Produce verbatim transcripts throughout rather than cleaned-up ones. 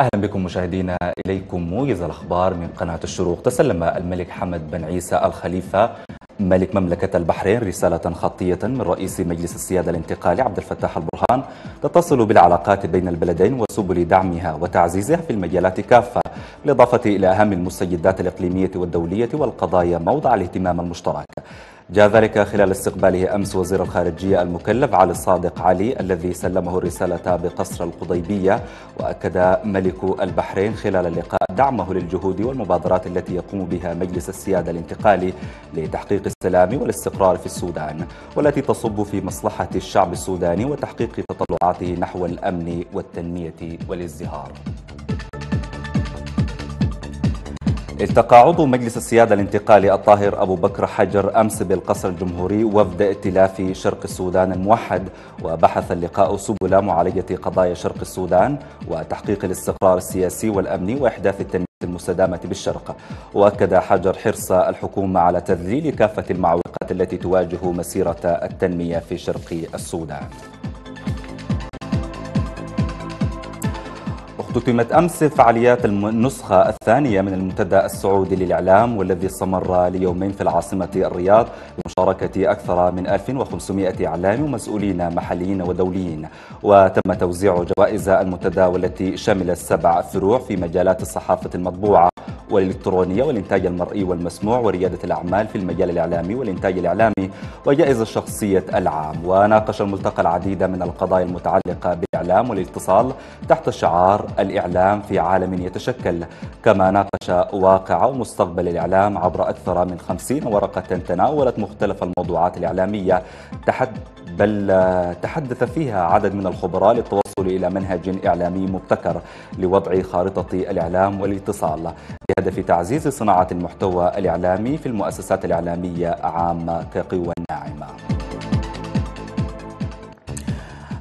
أهلا بكم مشاهدينا، إليكم موجز الأخبار من قناة الشروق. تسلم الملك حمد بن عيسى الخليفة ملك مملكة البحرين رسالة خطية من رئيس مجلس السيادة الانتقالي عبد الفتاح البرهان تتصل بالعلاقات بين البلدين وسبل دعمها وتعزيزها في المجالات كافة، بالإضافة إلى أهم المستجدات الإقليمية والدولية والقضايا موضع الاهتمام المشترك. جاء ذلك خلال استقباله أمس وزير الخارجية المكلف علي الصادق علي الذي سلمه الرسالة بقصر القضيبية. وأكد ملك البحرين خلال اللقاء دعمه للجهود والمبادرات التي يقوم بها مجلس السيادة الانتقالي لتحقيق السلام والاستقرار في السودان، والتي تصب في مصلحة الشعب السوداني وتحقيق تطلعاته نحو الأمن والتنمية والازدهار. التقى عضو مجلس السيادة الانتقالي الطاهر أبو بكر حجر أمس بالقصر الجمهوري وفد ائتلاف شرق السودان الموحد، وبحث اللقاء سبل معالجة قضايا شرق السودان وتحقيق الاستقرار السياسي والأمني وإحداث التنمية المستدامة بالشرق. وأكد حجر حرص الحكومة على تذليل كافة المعوقات التي تواجه مسيرة التنمية في شرق السودان. اختتمت أمس فعاليات النسخة الثانية من المنتدى السعودي للإعلام، والذي استمر ليومين في العاصمة الرياض بمشاركة أكثر من ألف وخمسمئة إعلام ومسؤولين محليين ودوليين. وتم توزيع جوائز المنتدى والتي شملت سبع فروع في مجالات الصحافة المطبوعة والإلكترونية والإنتاج المرئي والمسموع وريادة الأعمال في المجال الإعلامي والإنتاج الإعلامي وجائزة شخصية العام. وناقش الملتقى العديد من القضايا المتعلقة بالإعلام والاتصال تحت شعار الإعلام في عالم يتشكل، كما ناقش واقع ومستقبل الإعلام عبر أكثر من خمسين ورقة تناولت مختلف الموضوعات الإعلامية، بل تحدث فيها عدد من الخبراء للتواصل إلى منهج إعلامي مبتكر لوضع خارطة الإعلام والاتصال بهدف تعزيز صناعة المحتوى الإعلامي في المؤسسات الإعلامية عامة كقوى ناعمة.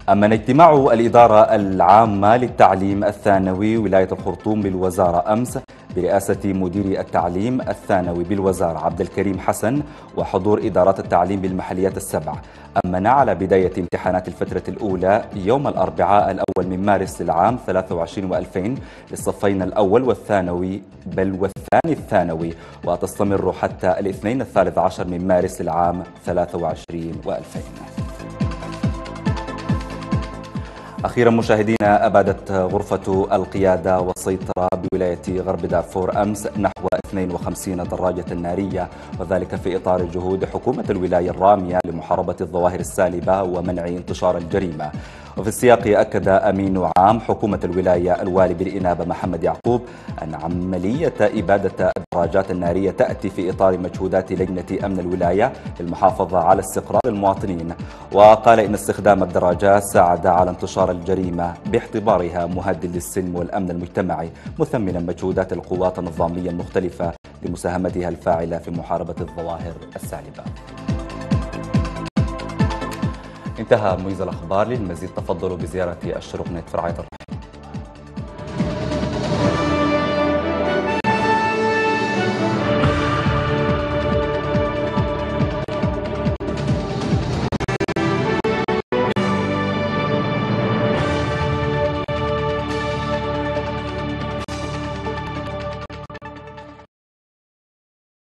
أمن اجتماع الإدارة العامة للتعليم الثانوي ولاية الخرطوم بالوزارة أمس برئاسة مدير التعليم الثانوي بالوزارة عبد الكريم حسن وحضور إدارات التعليم بالمحليات السبع، أمن على بداية امتحانات الفترة الأولى يوم الأربعاء الأول من مارس للعام ثلاثة وعشرين وألفين للصفين الأول والثانوي بل والثاني الثانوي، وتستمر حتى الاثنين الثالث عشر من مارس للعام ثلاثة وعشرين وألفين. أخيرا مشاهدينا، أبادت غرفة القيادة والسيطرة بولاية غرب دارفور أمس نحو اثنين وخمسين دراجة نارية، وذلك في إطار جهود حكومة الولاية الرامية لمحاربة الظواهر السالبة ومنع انتشار الجريمة. وفي السياق أكد أمين عام حكومة الولاية الوالي بالإنابة محمد يعقوب أن عملية إبادة الدراجات النارية تأتي في إطار مجهودات لجنة أمن الولاية للمحافظة على استقرار المواطنين. وقال إن استخدام الدراجات ساعد على انتشار الجريمة باعتبارها مهدد للسلم والأمن المجتمعي، مثمنا مجهودات القوات النظامية المختلفة لمساهمتها الفاعلة في محاربة الظواهر السالبة. انتهى موجز الأخبار. للمزيد تفضلوا بزيارة الشرق نت في رعاية الرحمن.